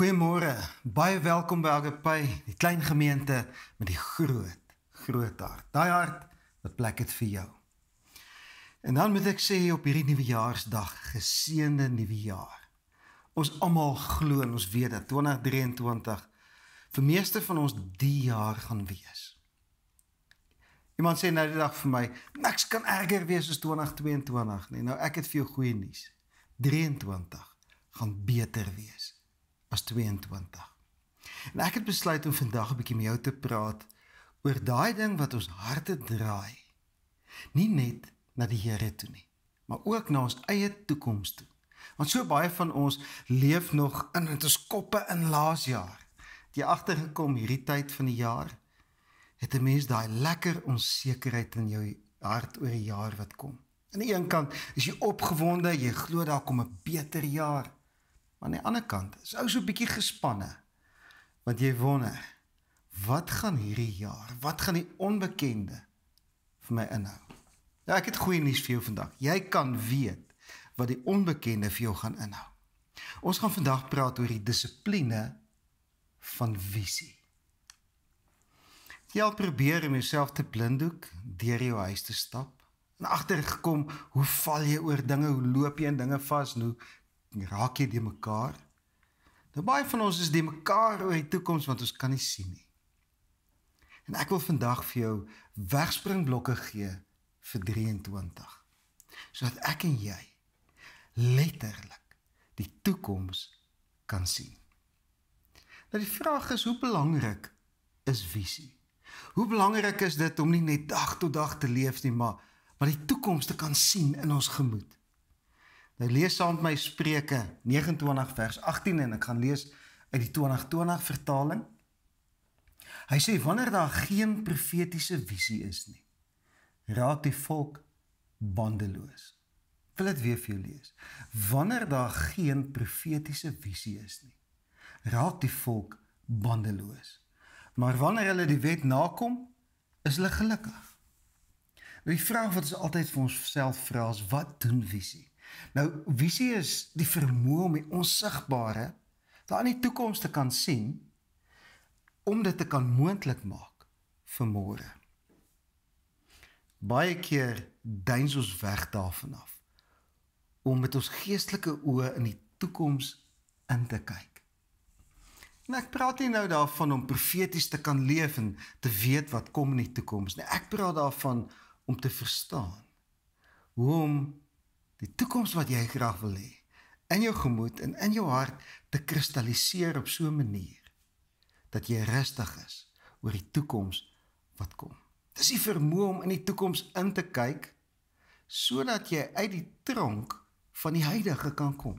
Goeiemorgen, baie welkom by Agapé, die klein gemeente met die groot hart. Daai hart wat plek het vir jou. En dan moet ek sê op hierdie nuwejaarsdag, geseënde nuwe jaar. Ons almal glo en ons weet dat 2023 vir meeste van ons die jaar gaan wees. Iemand sê nou die dag vir my, niks kan erger wees as 2022. Nee, nou ek het vir jou goeie nuus. 23 gaan beter wees as 22. En ek het besluit om vandag 'n bietjie met jou te praat oor daai ding wat ons harte draai. Nie net na die Here toe nie, maar ook na ons eie toekoms toe. Want so baie van ons leef nog in ons koppe in laas jaar. Het jy agtergekom hierdie tyd van die jaar, het 'n mens daai lekker onsekerheid in jou hart oor die jaar wat kom. Aan die een kant is jy opgewonde, jy glo daar kom 'n beter jaar. Maar aan die ander kant is ou so 'n bietjie gespanne, want jy wonder, wat gaan hierdie jaar, wat gaan die onbekende vir my inhou? Ja, ek het goeie nuus vir jou vandag. Jy kan weet wat die onbekende vir jou gaan inhou. Ons gaan vandag praat oor die dissipline van visie. Jy al probeer om jouself te blinddoek deur jou huis te stap en agtergekom, hoe val jy oor dinge, hoe loop jy in dinge vas, hoe raak jy die mekaar? Nou, baie van ons is die mekaar oor die toekomst, want ons kan nie sien nie. En ek wil vandag vir jou wegspringblokke gee vir 23. Sodat ek en jy letterlik die toekomst kan sien. Nou, die vraag is, hoe belangrik is visie? Hoe belangrik is dit om nie net dag tot dag te leef nie, maar die toekomst te kan sien in ons gemoed? Nou, lees saam met my Spreuke 29 vers 18 en ek gaan lees uit die 2020 vertaling. Hy sê, wanneer daar geen profetiese visie is nie, raak die volk bandeloos. Ek wil dit weer vir jou lees. Wanneer daar geen profetiese visie is nie, raak die volk bandeloos. Maar wanneer hulle die wet nakom, is hulle gelukkig. Nou, die vraag wat ons altyd vir onsself vra is, wat doen visie? Nou, visie is die vermoë om die onsigbare daar in die toekomst te kan sien, om dit te kan moontlik maak vir môre. Baie keer duins ons weg daarvan af, om met ons geestelike oë in die toekomst in te kyk. En ek praat nie nou daarvan om profeties te kan leef en te weet wat kom in die toekomst. Nee, ek praat daarvan om te verstaan hoe om die toekomst wat jy graag wil hê, in jou gemoed en in jou hart te kristalliseer op so 'n manier, dat jy rustig is oor die toekomst wat kom. Dis die vermoë om in die toekomst in te kyk, sodat jy uit die tronk van die huidige kan kom.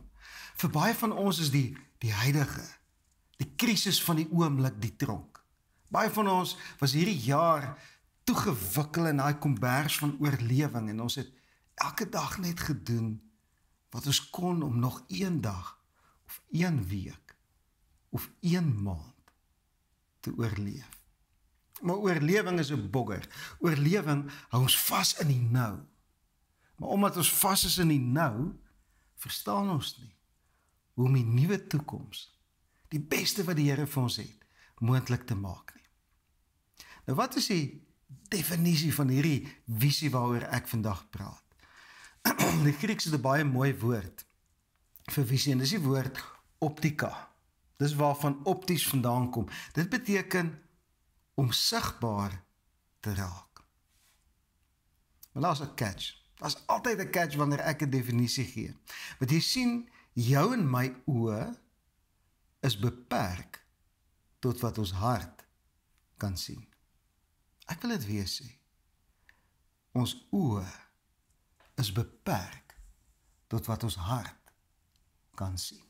Vir baie van ons is die huidige, die krisis van die oomblik, die tronk. Baie van ons was hierdie jaar toegewikkel in daai kombers van oorlewing en ons het elke dag net gedoen wat ons kon om nog een dag of een week of een maand te oorleef. Maar oorlewing is 'n bogger. Oorlewing hou ons vas in die nou. Maar omdat ons vas is in die nou, verstaan ons nie hoe om die nuwe toekoms, die beste wat die Here vir ons het, moontlik te maak nie. Nou, wat is die definisie van hierdie visie waaroor ek vandag praat? Die Grieks is 'n baie mooi woord vir visie, en dis die woord optika. Dis waarvan opties vandaan kom. Dit beteken om sigbaar te raak. Maar daar's 'n catch. Daar's altyd 'n catch wanneer ek 'n definisie gee. Want jy sien, jou en my oë is beperk tot wat ons hart kan sien. Ek wil dit weer sê. Ons oë is beperk tot wat ons hart kan sien.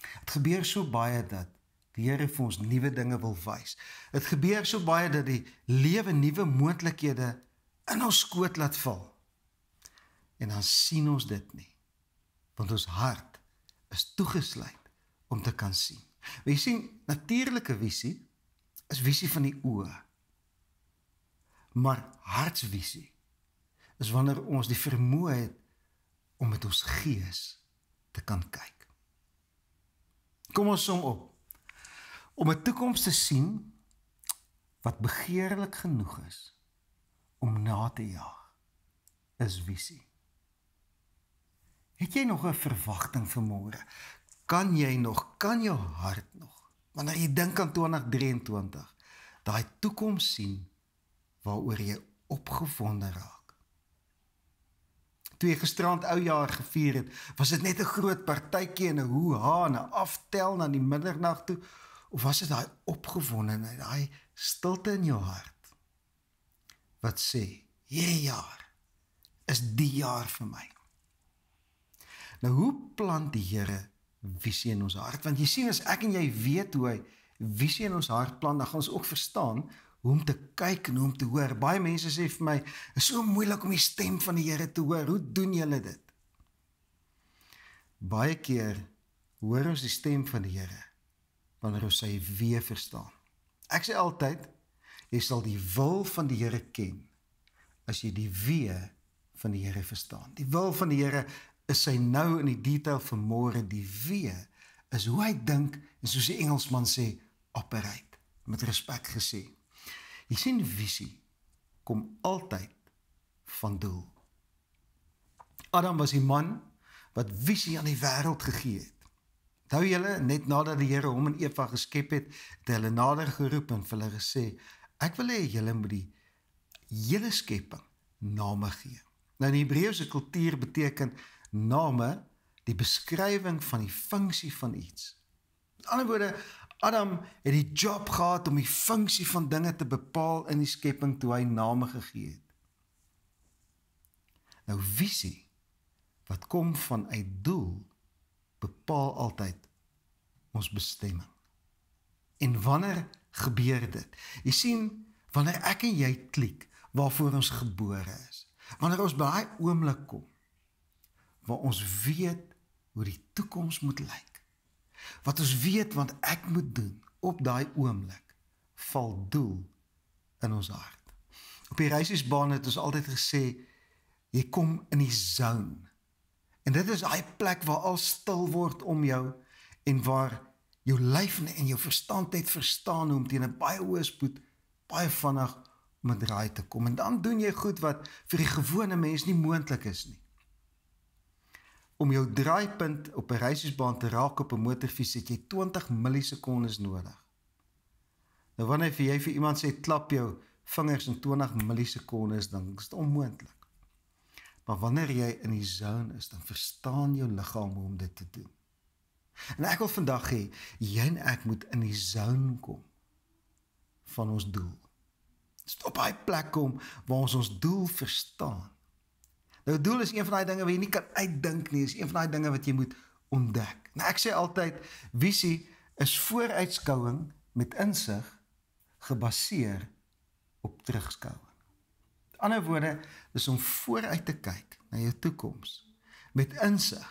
Het gebeur so baie dat die Here vir ons nuwe dinge wil wys. Het gebeur so baie dat die lewe nuwe moontlikhede in ons skoot laat val. En dan sien ons dit nie, want ons hart is toegesluit om te kan sien. Maar jy sien, natuurlike visie is visie van die oë. Maar hartsvisie is wanneer ons die vermoë het om met ons gees te kan kyk. Kom ons som op. Om 'n toekoms te sien wat begeerlik genoeg is om na te jaag, is visie. Het jy nog 'n verwagting vir môre? Kan jy nog, kan jou hart nog, wanneer jy dink aan 2023, daai toekoms sien waaroor jy opgewonde raak? Toe jy gisterand oujaar gevier het, was dit net 'n groot partytjie en 'n hoeha en 'n aftel na die middernag toe, of was dit daai opgewondenheid, daai stilte in jou hart wat sê, hierdie jaar is die jaar vir my. Nou, hoe plant die Here visie in ons hart? Want jy sien, as ek en jy weet hoe hy visie in ons hart plant, dan gaan ons ook verstaan hoe om te kyk en hoe om te hoor. Baie mense sê vir my, het is so moeilik om die stem van die Here te hoor. Hoe doen julle dit? Baie keer hoor ons die stem van die Here wanneer ons sy weer verstaan. Ek sê altyd, jy sal die wil van die Here ken as jy die weer van die Here verstaan. Die wil van die Here is sy nou in die detail van môre. Die weer is hoe hy dink en soos die Engelsman sê, operate, met respek gesê. Jy sien, visie kom altyd van doel. Adam was die man wat visie aan die wêreld gegee het. Onthou julle, net nadat die Here hom en Eva geskep het, het hulle nader geroep en vir hulle gesê, ek wil hê julle moet die hele skepping name gee. Nou, in die Hebreëse kultuur beteken name die beskrywing van die funksie van iets. Met ander woorde, Adam het die job gehad om die funksie van dinge te bepaal in die skepping toe hy name gegee het. Nou, visie wat kom vanuit doel, bepaal altyd ons bestemming. En wanneer gebeur dit? Jy sien, wanneer ek en jy klik waarvoor ons gebore is, wanneer ons by daai oomblik kom, waar ons weet hoe die toekoms moet lyk, wat ons weet wat ek moet doen op daai oomblik, val doel in ons hart. Op die reisiesbaan het ons altyd gesê, jy kom in die zone. En dit is daai plek waar al stil word om jou en waar jou lyf en jou verstand het verstaan hoe om teen 'n baie hoë spoed, baie vinnig om 'n draai te kom. En dan doen jy goed wat vir die gewone mens nie moontlik is nie. Om jou draaipunt op 'n reisiesbaan te raak op 'n motorfiets het jy 20 millisekondes nodig. Nou wanneer jy vir iemand sê klap jou vingers in 20 millisekondes, dan is dit onmoontlik. Maar wanneer jy in die zone is, dan verstaan jou liggaam hoe om dit te doen. En ek wil vandag hê jy en ek moet in die zone kom van ons doel. Stop by 'n plek kom waar ons ons doel verstaan. Nou, doel is een van die dinge wat jy nie kan uitdink nie, is een van die dinge wat jy moet ontdek. Nou, ek sê altyd, visie is vooruitskouing met insig gebaseer op terugskouing. Met ander woorde, is om vooruit te kyk na jou toekoms met insig.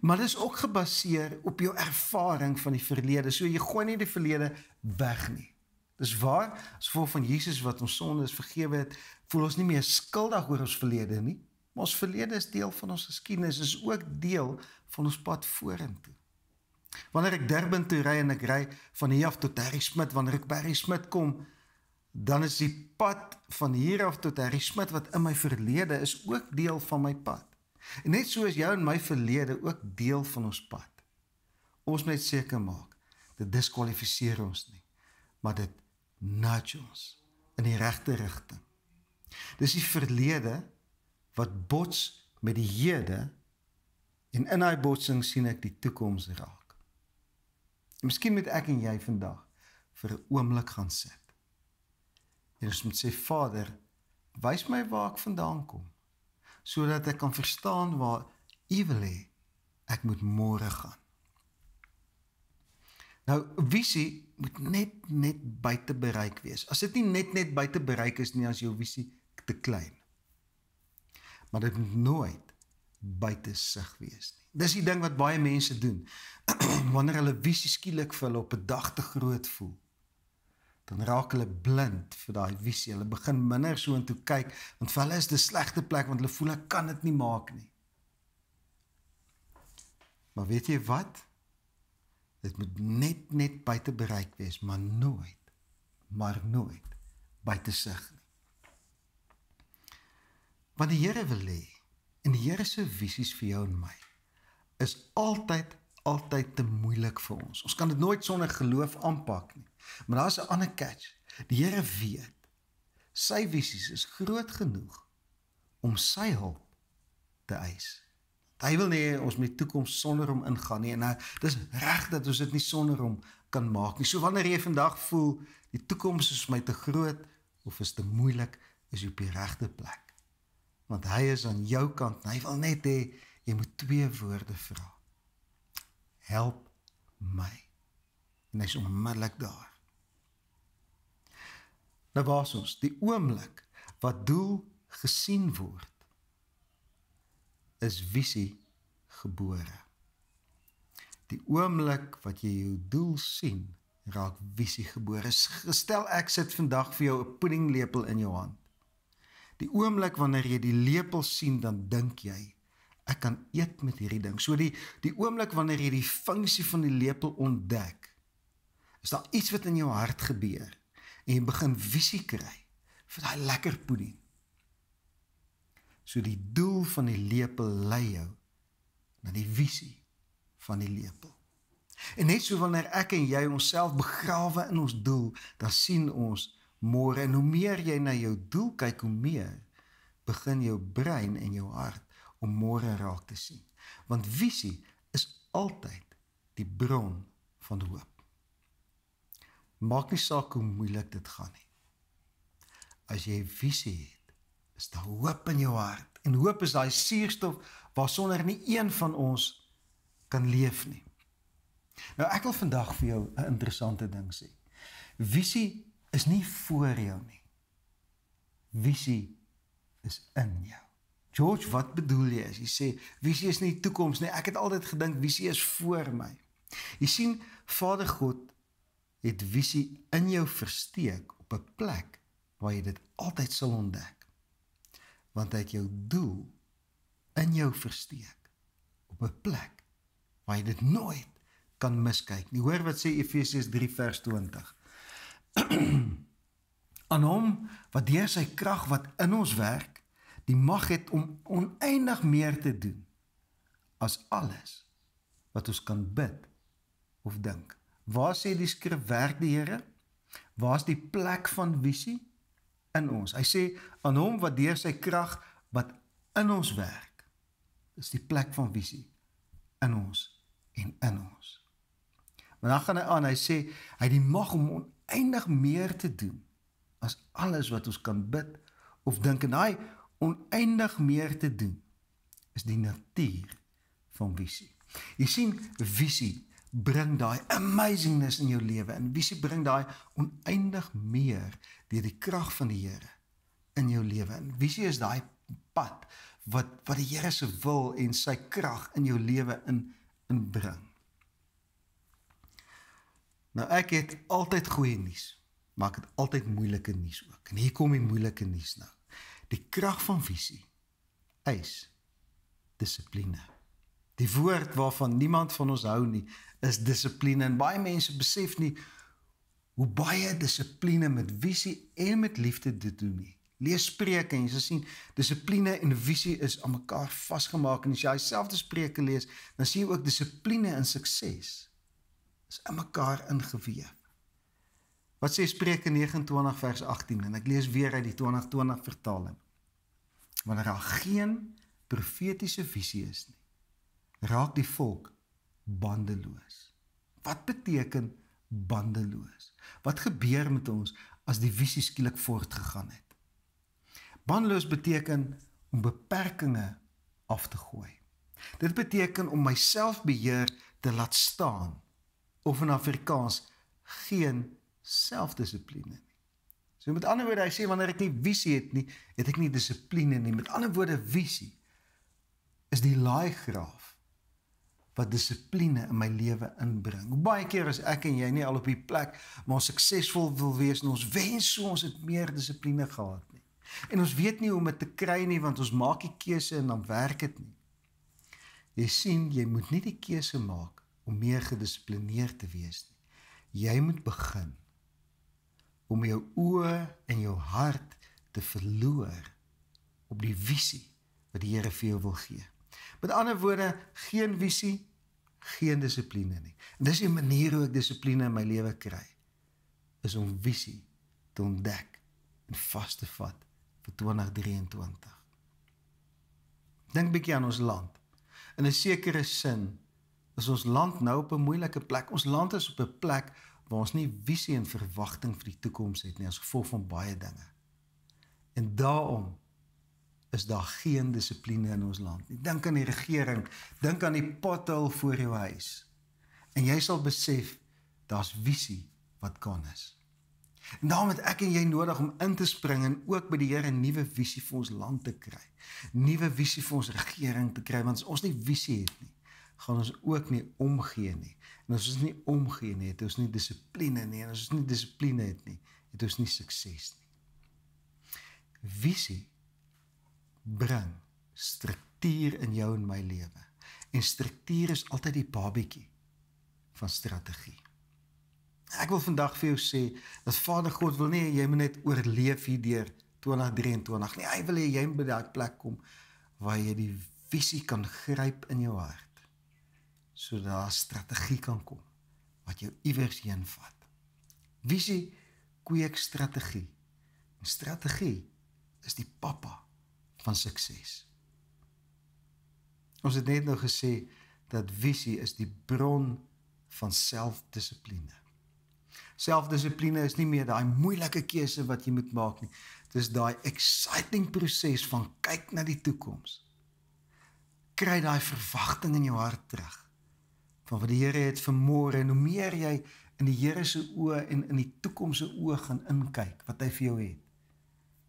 Maar dit is ook gebaseer op jou ervaring van die verlede, so jy gooi nie die verlede weg nie. Dis waar, as gevolg van Jesus wat ons sondes vergewe het, voel ons nie meer skuldig oor ons verlede nie. Maar ons verlede is deel van ons geskiedenis, is ook deel van ons pad vorentoe. Wanneer ek Durban toe ry en ek ry van hier af tot Harry Smith, wanneer ek by Harry Smith kom, dan is die pad van hier af tot Harry Smith wat in my verlede is ook deel van my pad. En net soos jou en my verlede ook deel van ons pad. Ons moet seker maak, dit diskwalifiseer ons nie, maar dit nudge ons in die regte rigting. Dis die verlede wat bots met die hede en in daai botsing sien ek die toekoms raak. En miskien moet ek en jy vandag vir 'n oomblik gaan sit. En ons moet sê, Vader, wys my waar ek vandaan kom, sodat ek kan verstaan waar U wil hê ek moet môre gaan. Nou, visie moet net buite bereik wees. As dit nie net buite bereik is nie, as jou visie te klein. Maar dit moet nooit buite sig wees nie. Dis die ding wat baie mense doen. Wanneer hulle visie skielik vir hulle op 'n dag te groot voel, dan raak hulle blind vir daai visie. Hulle begin minder so intoe kyk, want vir hulle is dit 'n slegte plek, want hulle voel hulle kan dit nie maak nie. Maar weet jy wat? Dit moet net buiten bereik wees, maar nooit buiten sig nie. Wat die Here wil hê en die Here se visies vir jou en my is altyd te moeilik vir ons. Ons kan dit nooit sonder geloof aanpak nie. Maar daar is 'n ander catch. Die Here weet, sy visies is groot genoeg om sy hulp te eis. Hy wil nie ons met die toekoms sonder hom ingaan nie. En dit is reg dat ons dit nie sonder hom kan maak nie. So wanneer jy vandag voel, die toekoms is my te groot of is te moeilik, is jy op die regte plek. Want hy is aan jou kant en hy wil net hê, jy moet 2 woorde vra. Help my. En hy is onmiddellik daar. Nou was ons, die oomblik wat doel gesien word, is visie gebore. Die oomblik wat jy jou doel sien, raak visie gebore. Stel ek sit vandag vir jou 'n puddinglepel in jou hand. Die oomblik wanneer jy die lepel sien, dan dink jy, ek kan eet met hierdie ding. So die oomblik wanneer jy die funksie van die lepel ontdek, is daar iets wat in jou hart gebeur. En jy begin visie kry vir daai lekker pudding. So die doel van die lepel lei jou na die visie van die lepel. En net so wanneer ek en jy onsself begrawe in ons doel, dan sien ons môre. En hoe meer jy na jou doel kyk, hoe meer begin jou brein en jou hart om môre raak te sien. Want visie is altyd die bron van hoop. Maak nie saak hoe moeilik dit gaan nie. As jy visie het, is daar hoop in jou hart. En hoop is daai suurstof waarsonder nie een van ons kan leef nie. Nou ek wil vandag vir jou 'n interessante ding sê. Visie is nie voor jou nie. Visie is in jou. George, wat bedoel jy as jy sê visie is nie toekoms nie? Ek het altyd gedink visie is voor my. Jy sien, Vader God het visie in jou versteek op 'n plek waar jy dit altyd sal ontdek. Want hy het jou doel in jou versteek op 'n plek waar jy dit nooit kan miskyk nie. Hoor wat sê Efesiërs 3 vers 20. Aan hom wat deur sy krag wat in ons werk, die mag het om oneindig meer te doen as alles wat ons kan bid of dink. Waar sê die skrif werk die Here? Waar is die plek van visie? In ons. Hy sê, aan hom wat deur sy krag wat in ons werk, is die plek van visie in ons en in ons. Maar dan gaan hy aan, hy sê, hy die mag om oneindig meer te doen as alles wat ons kan bid of dink. En hy oneindig meer te doen is die natuur van visie. Jy sien, visie bring daai amazingness in jou lewe. En visie bring daai oneindig meer deur die krag van die Here in jou lewe. En visie is daai pad wat die Here se wil en sy krag in jou lewe inbring. Nou ek het altyd goeie nuus, maar ek het altyd moeilike nuus ook. En hier kom die moeilike nuus nou. Die krag van visie eis dissipline. Die woord waarvan niemand van ons hou nie, is dissipline. En baie mense besef nie hoe baie dissipline met visie en met liefde dit doen nie. Lees Spreuke en jy sal sien, dissipline en visie is aan mekaar vasgemaak. En as jy dieselfde Spreuke lees, dan sien jy ook dissipline en sukses is aan mekaar ingeweef. Wat sê Spreuke 29 vers 18? En ek lees weer uit die 2020 vertaling. Wanneer daar geen profetiese visie is nie, raak die volk bandeloos. Wat beteken bandeloos? Wat gebeur met ons as die visie skielik voortgegaan het? Bandeloos beteken om beperkings af te gooi. Dit beteken om my selfbeheer te laat staan, of in Afrikaans geen selfdissipline nie. So met ander woorde, hy sê wanneer ek nie visie het nie, het ek nie dissipline nie. Met ander woorde, visie is die laaigraaf wat dissipline in my lewe inbring. Baie keer is ek en jy nie al op die plek waar ons suksesvol wil wees en ons wens so ons het meer dissipline gehad nie. En ons weet nie hoe om dit te kry nie, want ons maak die keuse en dan werk dit nie. Jy sien, jy moet nie die keuse maak om meer gedisciplineerd te wees. Jy moet begin om jou oë en jou hart te verloor op die visie wat die Here vir jou wil gee. Met ander woorde, geen visie, geen dissipline nie. En dis die manier hoe ek dissipline in my lewe kry, is om visie te ontdek en vas te vat vir 2023. Dink 'n bietjie aan ons land. In 'n sekere sin is ons land nou op 'n moeilike plek. Ons land is op 'n plek waar ons nie visie en verwagting vir die toekoms het nie, as gevolg van baie dinge. En daarom is daar geen dissipline in ons land nie. Dink aan die regering, dink aan die pothol voor jou huis. En jy sal besef, daar's visie wat kan is. En daarom het ek en jy nodig om in te spring en ook by die Here 'n nuwe visie vir ons land te kry. Nuwe visie vir ons regering te kry, want as ons nie visie het nie, gaan ons ook nie omgee nie. En as ons nie omgee nie, het ons nie dissipline nie. En as ons nie dissipline het ons nie sukses nie. Visie bring struktuur in jou en my lewe. En struktuur is altyd die babietjie van strategie. Ek wil vandag vir jou sê, dat Vader God wil nie, jy moet net oorleef hier deur 2023. Nee, hy wil hê jy moet by daai plek kom, waar jy die visie kan gryp in jou hart, sodat daar strategie kan kom, wat jou iewers heen vat. Visie kweek strategie. En strategie is die pappa van sukses. Ons het net nou gesê, dat visie is die bron van selfdissipline. Selfdissipline is nie meer daai moeilike keuse wat jy moet maak nie. Dis daai exciting proses van kyk na die toekoms. Kry daai verwagting in jou hart terug van wat die Here het vir môre, en hoe meer jy in die Here se oë en in die toekoms se oë gaan inkyk wat hy vir jou het,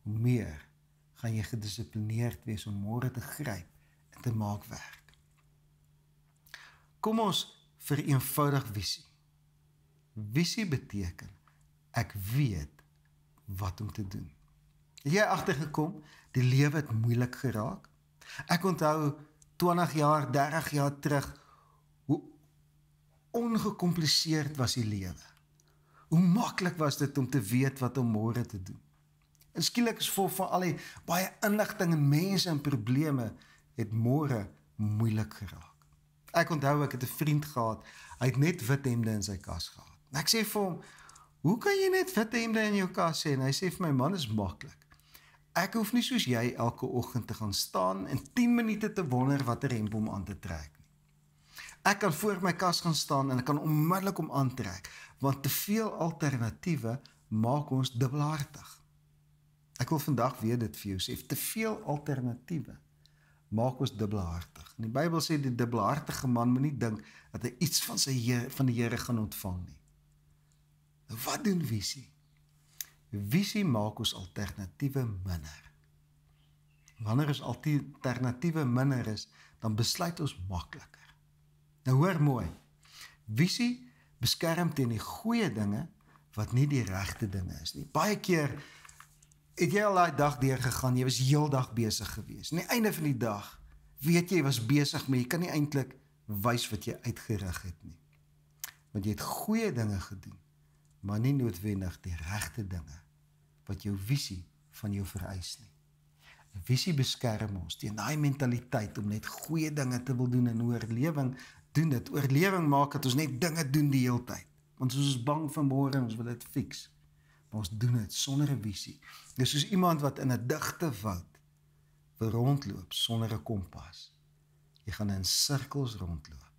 hoe meer gaan jy gedissiplineerd wees om môre te gryp en te maak werk. Kom ons vereenvoudig visie. Visie beteken, ek weet wat om te doen. Het jy agtergekom, die lewe het moeilik geraak? Ek onthou 20 jaar, 30 jaar terug, hoe ongekompliseerd was die lewe. Hoe maklik was dit om te weet wat om môre te doen. En skielik is vol van al die baie inligting en mense en probleme, het môre moeilik geraak. Ek onthou, ek het 'n vriend gehad, hy het net wit hemde in sy kas gehad. En ek sê vir hom, hoe kan jy net witte hemde in jou kas hê? En hy sê vir my, man, is maklik. Ek hoef nie soos jy elke oggend te gaan staan en 10 minute te wonder watter hemp om aan te trek nie. Ek kan voor my kas gaan staan en ek kan onmiddellik om aantrek, want te veel alternatiewe maak ons dubbelhartig. Ek wil vandag weer dit vir jou sê, te veel alternatiewe maak ons dubbelhartig. En die Bybel sê, die dubbelhartige man moet nie dink dat hy iets van die Here gaan ontvang nie. Wat doen visie? Visie maak ons alternatiewe minder. Wanneer ons alternatiewe minder is, dan besluit ons makliker. Nou hoor mooi, visie beskerm teen die goeie dinge, wat nie die regte dinge is nie. Baie keer het jy al daai dag deurgegaan, jy was heel dag besig geweest. Aan die einde van die dag, weet jy, jy was besig, maar jy kan nie eintlik wys wat jy uitgerig het nie. Want jy het goeie dinge gedoen, maar nie noodwendig die regte dinge wat jou visie van jou vereis nie. Visie beskerm ons teen daai mentaliteit om net goeie dinge te wil doen, en oorlewing doen dit. Oorlewing maak dat ons net dinge doen die hele tyd. Want ons is bang vir môre en ons wil dit fix. Maar ons doen dit sonder 'n visie. Dis soos iemand wat in 'n digte woud wil rondloop sonder 'n kompas. Jy gaan in sirkels rondloop.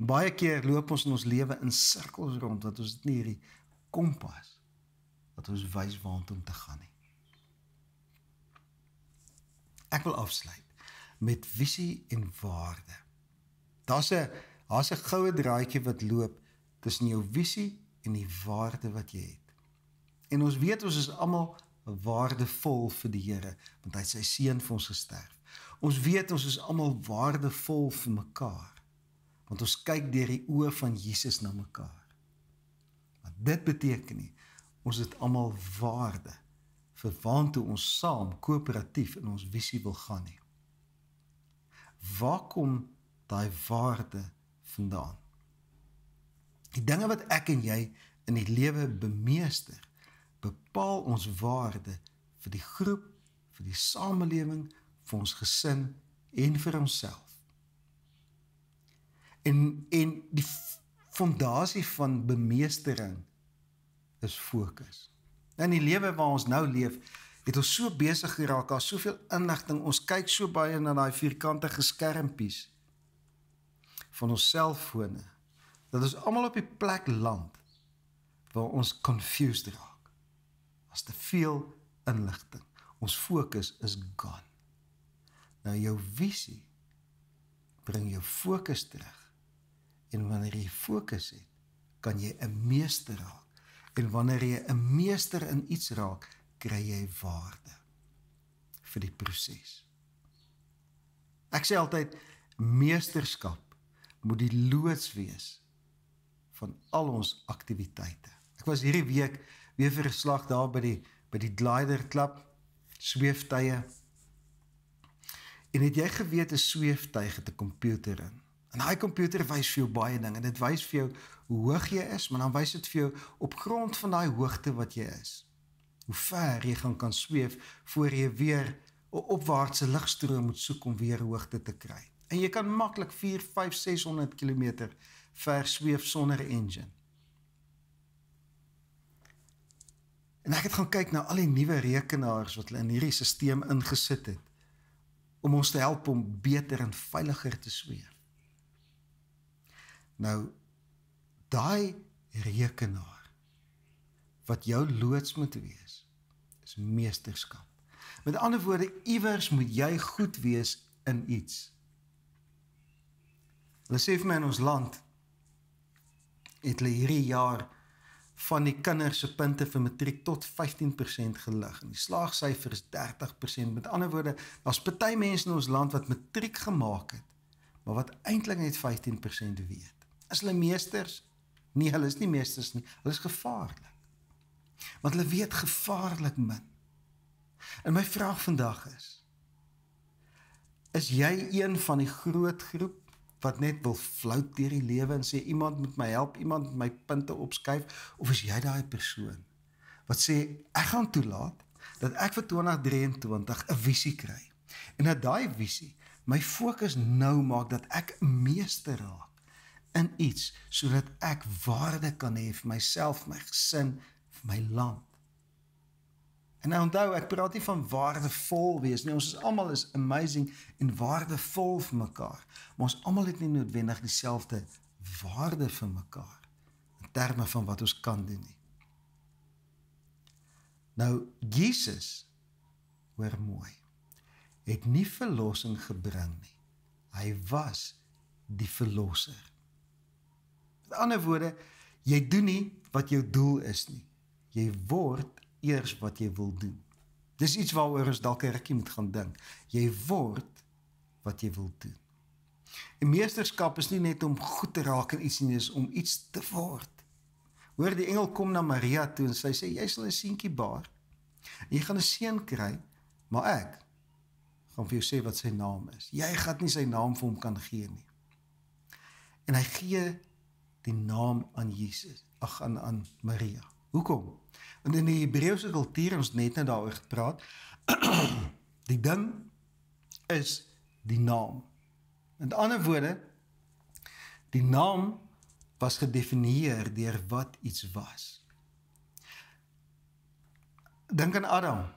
Baie keer loop ons in ons lewe in sirkels rond, dat ons nie hierdie kompas, dat ons wys waartoe om te gaan nie. Ek wil afsluit met visie en waarde. Daar's 'n goue draadjie wat loop tussen jou visie en die waarde wat jy het. En ons weet, ons is almal waardevol vir die Here, want hy het sy seun vir ons gesterf. Ons weet, ons is almal waardevol vir mekaar, want ons kyk deur die oë van Jesus na mekaar. Maar dit beteken nie, ons het almal waarde vir waartoe ons saam koöperatief in ons visie wil gaan nie. Waar kom daai waarde vandaan? Die dinge wat ek en jy in die lewe bemeester, bepaal ons waarde vir die groep, vir die samelewing, vir ons gesin en vir onsself. En die fondasie van bemeestering is fokus. In die lewe waar ons nou leef, het ons so besig geraak, daar is soveel inligting, ons kyk so baie na die vierkantige skermpies van ons selfone, dat ons allemaal op die plek land waar ons confused raak. As te veel inligting. Ons focus is gone. Nou jou visie bring jou focus terug. En wanneer jy focus het, kan jy 'n meester raak. En wanneer jy 'n meester in iets raak, kry jy waarde vir die proses. Ek sê altyd, meesterskap moet die loods wees van al ons aktiwiteite. Ek was hierdie week weer vir 'n slag daar by die glider klap, sweeftuie. En het jy geweet 'n sweeftuig het 'n komputer in? En daai komputer wys vir jou baie dinge. Dit wys vir jou hoe hoog jy is, maar dan wys dit vir jou op grond van daai hoogte wat jy is, hoe ver jy gaan kan sweef voor jy weer 'n opwaartse ligstroom moet soek om weer hoogte te kry. En jy kan maklik 4, 5, 600 kilometer ver sweef sonder engine. En ek het gaan kyk na al die nuwe rekenaars wat hulle in hierdie systeem ingesit het, om ons te help om beter en veiliger te sweef. Nou, daai rekenaar wat jou loods moet wees, is meesterskap. Met ander woorde, iewers moet jy goed wees in iets. Hulle sê vir my in ons land, het hulle hierdie jaar van die kinders se punte vir matriek tot 15% gelig. En die slaagsyfer is 30%. Met ander woorde, daar's party mense in ons land wat matriek gemaak het, maar wat eintlik net 15% weet. Is hulle meesters? Nee, hulle is nie meesters nie. Hulle is gevaarlik. Want hulle weet gevaarlik min. En my vraag vandag is jy een van die groot groep wat net wil flout deur die lewe en sê, iemand moet my help, iemand moet my punte opskuif, of is jy daai persoon wat sê, ek gaan toelaat dat ek vir 2023 'n visie kry, en dat daai visie my fokus nou maak dat ek 'n meester raak in iets, sodat ek waarde kan hê vir myself, my gesin, vir my land. En nou onthou, ek praat nie van waardevol wees nie. Ons is almal is amazing en waardevol vir mekaar. Maar ons almal het nie noodwendig dieselfde waarde vir mekaar in terme van wat ons kan doen nie. Nou, Jesus, hoor mooi, het nie verlossing gebring nie. Hy was die verlosser. Met ander woorde, jy doen nie wat jou doel is nie. Jy word eers wat jy wil doen. Dis iets waaroor ons dalk 'n rukkie moet gaan dink. Jy word wat jy wil doen. En meesterskap is nie net om goed te raak in iets nie, is om iets te word. Hoor, die engel kom na Maria toe en sy sê, jy sal 'n seentjie baar. Jy gaan 'n seun kry, maar ek gaan vir jou sê wat sy naam is. Jy gaan nie sy naam vir hom kan gee nie. En hy gee die naam aan Jesus, aan Maria. Hoekom? Want in die Hebreëse kultuur, ons net nou daaroor gepraat, die ding is die naam. Met ander woorde, die naam was gedefinieer deur wat iets was. Dink aan Adam.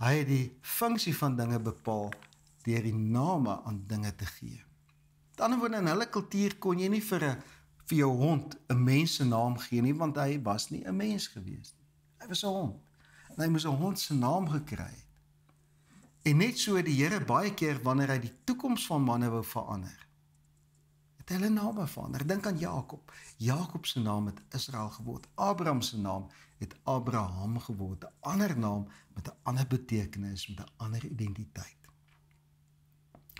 Hy het die funksie van dinge bepaal deur die name aan dinge te gee. Met ander woorde, in hulle kultuur kon jy nie vir jou hond 'n mens se naam gee nie, want hy was nie 'n mens gewees nie. Hy was 'n hond. En hy moes 'n hond se naam gekry het. En net so het die Here baie keer wanneer hy die toekoms van manne wou verander, het hy hulle name verander. Dink aan Jakob. Jakob se naam het Israel geword. Abraham se naam het Abraham geword. 'n ander naam met 'n ander betekenis, met 'n ander identiteit.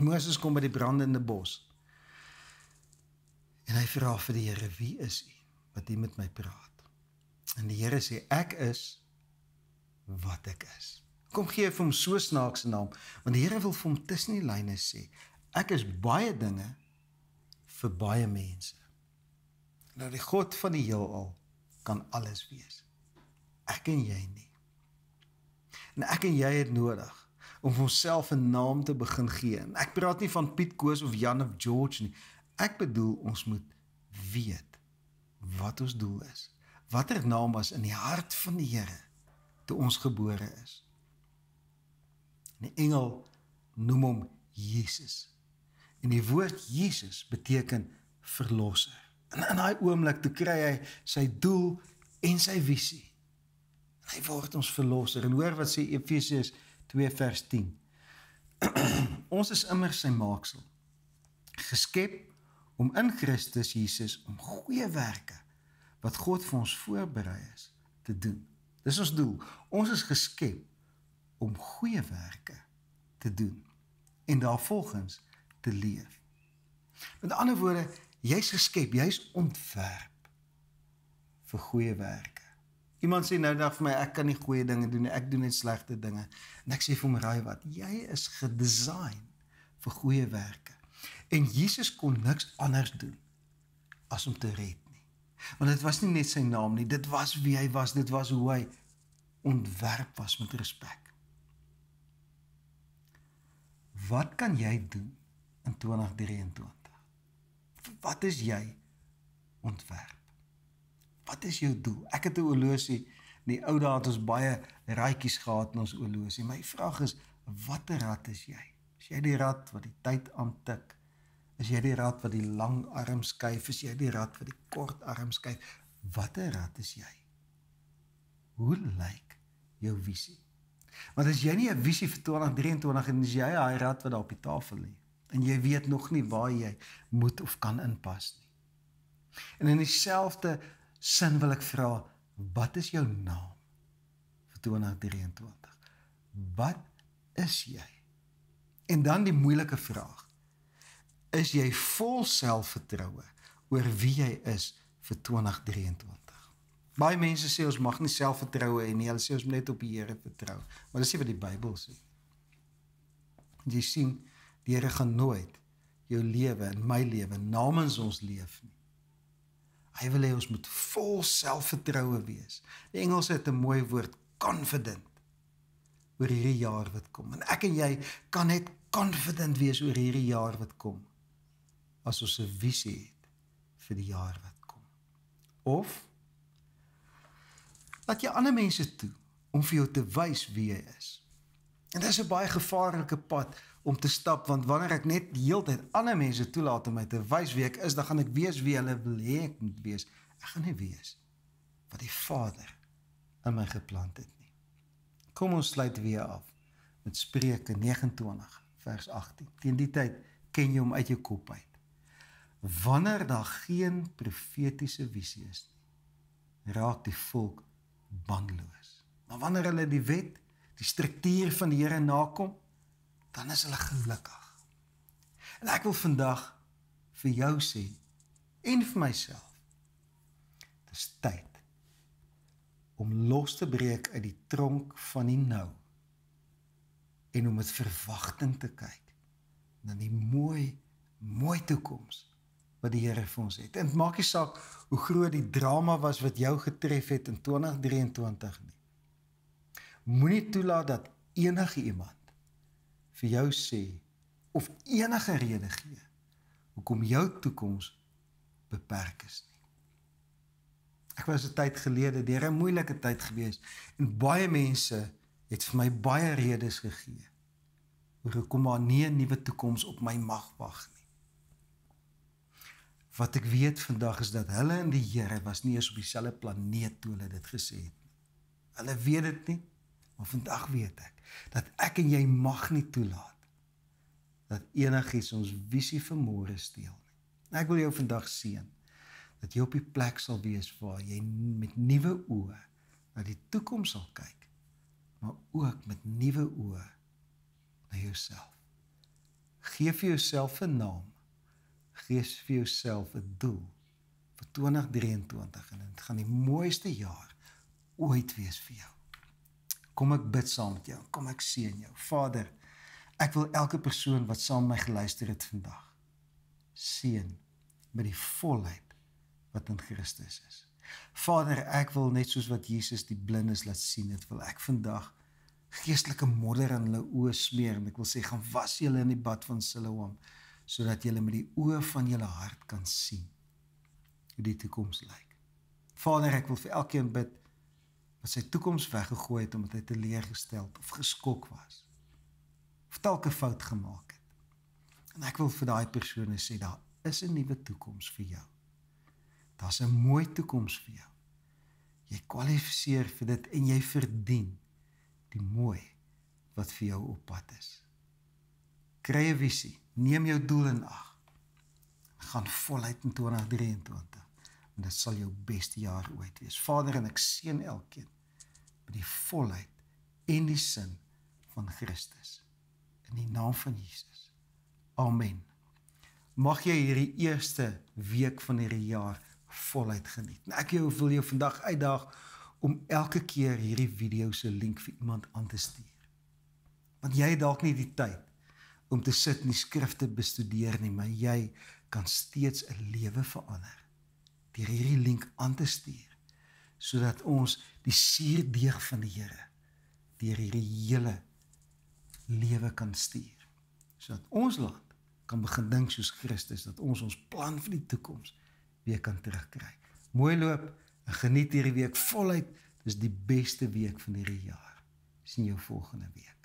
Moses kom by die brandende bos. En hy vra vir die Here, wie is u, wat u met my praat? En die Here sê, ek is wat ek is. Kom gee vir hom so snaakse naam, want die Here wil vir hom tussen die lyne sê, ek is baie dinge vir baie mense. door de God van die heelal kan alles wees. Ek en jy nie. En ek en jy het nodig om onsself 'n naam te begin gee. En ek praat nie van Piet, Koos of Jan of George nie. Ek bedoel ons moet weet wat ons doel is. Watter naam was in die hart van die Here toe ons gebore is. En die engel noem hom Jesus. En die woord Jesus beteken verlosser. En in daai oomblik toe kry hy sy doel en sy visie. En hy word ons verlosser. En hoor wat sê Efesiërs 2 vers 10. Ons is immer sy maaksel, geskep om in Christus Jesus om goeie werke wat God vir ons voorberei is te doen. Dis ons doel. Ons is geskep om goeie werke te doen en daarvolgens te leef. Met ander woorde, jy's geskep, jy's ontwerp vir goeie werke. Iemand sê nou dag vir my, ek kan nie goeie dinge doen, ek doen net slegte dinge. En ek sê vir my, raai wat, jy is gedesign vir goeie werke. En Jesus kon niks anders doen as om te red nie. Want dit was nie net sy naam nie, dit was wie hy was, dit was hoe hy ontwerp was met respek. Wat kan jy doen in 2023? Wat is jy ontwerp? Wat is jou doel? Ek het 'n horlosie. In die ou dae het ons baie raadjies gehad in ons horlosie. My vraag is, watter rad is jy? Is jy die rad wat die tyd aantik? Is jy die rad wat die lang arm skuif? Is jy die rad wat die kort arm skuif? Watter rad is jy? Hoe lyk jou visie? Want as jy nie 'n visie vir 2023 en is jy daai rad wat daar op die tafel lê en jy weet nog nie waar jy moet of kan inpas nie. En in dieselfde sin wil ek vra, wat is jou naam vir 2023? Wat is jy? En dan die moeilike vraag. Is jy vol selfvertroue oor wie jy is vir 2023? Baie mense sê ons mag nie selfvertroue hê nie. Hulle sê ons moet net op die Here vertrou. Maar dis nie wat die Bybel sê. Jy sien, die Here gaan nooit jou lewe en my lewe namens ons leef nie. Hy wil hê ons moet vol selfvertroue wees. Die Engels het 'n mooi woord, confident, oor hierdie jaar wat kom. En ek en jy kan net confident wees oor hierdie jaar wat kom, as ons 'n visie het vir die jaar wat kom. Of, laat jy ander mense toe om vir jou te wys wie jy is. En dit is 'n baie gevaarlike pad om te stap, want wanneer ek net die hele tyd ander mense toelaat om my te wys wie ek is, dan gaan ek wees wie hulle wil hê ek moet wees. Ek gaan nie wees wat die Vader in my geplant het nie. Kom ons sluit weer af met Spreuke 29 vers 18. Teen die tyd ken jy hom uit jou kop uit. Wanneer daar geen profetiese visie is nie, raak die volk bandeloos. Maar wanneer hulle die wet, die struktuur van die Here nakom, dan is hulle gelukkig. En ek wil vandag vir jou sê, en vir myself, het is tyd om los te breek uit die tronk van die nou, en om met verwagting te kyk, na die mooi, mooi toekoms, wat die Here vir ons het. En het maak nie saak hoe groot die drama was, wat jou getref het in 2023 nie. Moenie toelaat dat enige iemand vir jou sê, of enige rede gee, hoekom jou toekoms beperk is nie. Ek was 'n tyd gelede deur 'n moeilike tyd gewees, en baie mense het vir my baie redes gegee, oor hoekom daar nie 'n nuwe toekoms op my mag wag nie. Wat ek weet vandag is dat hulle en die Here was nie eens op dieselfde planeet toe hulle dit gesê het nie. Hulle weet dit nie. Maar vandag weet ek, dat ek en jy mag nie toelaat, dat enigiets ons visie vir môre steel nie. En ek wil jou vandag seën, dat jy op die plek sal wees waar jy met nuwe oë na die toekoms sal kyk, maar ook met nuwe oë na jouself. Geef vir jouself 'n naam, geef vir jouself 'n doel vir 2023 en dit gaan die mooiste jaar ooit wees vir jou. Kom ek bid saam met jou, kom ek seën jou. Vader, ek wil elke persoon wat saam met my geluister het vandag, seën met die volheid wat in Christus is. Vader, ek wil net soos wat Jesus die blindes laat sien het, wil ek vandag geestelike modder in hulle oë smeer en ek wil sê, gaan was julle in die bad van Siloam, sodat julle met die oë van julle hart kan sien hoe die toekoms lyk. Vader, ek wil vir elkeen bid wat sy toekoms weggegooi het omdat hy teleurgesteld of geskok was of dalk 'n fout gemaak het. En ek wil vir daai persone sê, daar is 'n nuwe toekoms vir jou. Daar's 'n mooi toekoms vir jou. Jy kwalifiseer vir dit en jy verdien die mooi wat vir jou op pad is. Kry 'n visie, neem jou doel in ag. Gaan voluit in 2023. En dit sal jou beste jaar ooit wees. Vader, en ek seën elkeen met die volheid en die sin van Christus. In die naam van Jesus. Amen. Mag jy hierdie eerste week van hierdie jaar voluit geniet. En ek wil jou vandag uitdaag om elke keer hierdie video se link vir iemand aan te stuur. Want jy het dalk nie die tyd om te sit en die skrifte bestudeer nie, maar jy kan steeds 'n lewe verander deur hierdie link aan te stuur, sodat ons die suurdeeg van die Here deur hierdie hele lewe kan stuur, sodat ons land kan begin dink soos Christus, dat ons plan vir die toekoms weer kan terugkry. Mooi loop en geniet hierdie week voluit. Dis die beste week van hierdie jaar. Sien jou volgende week.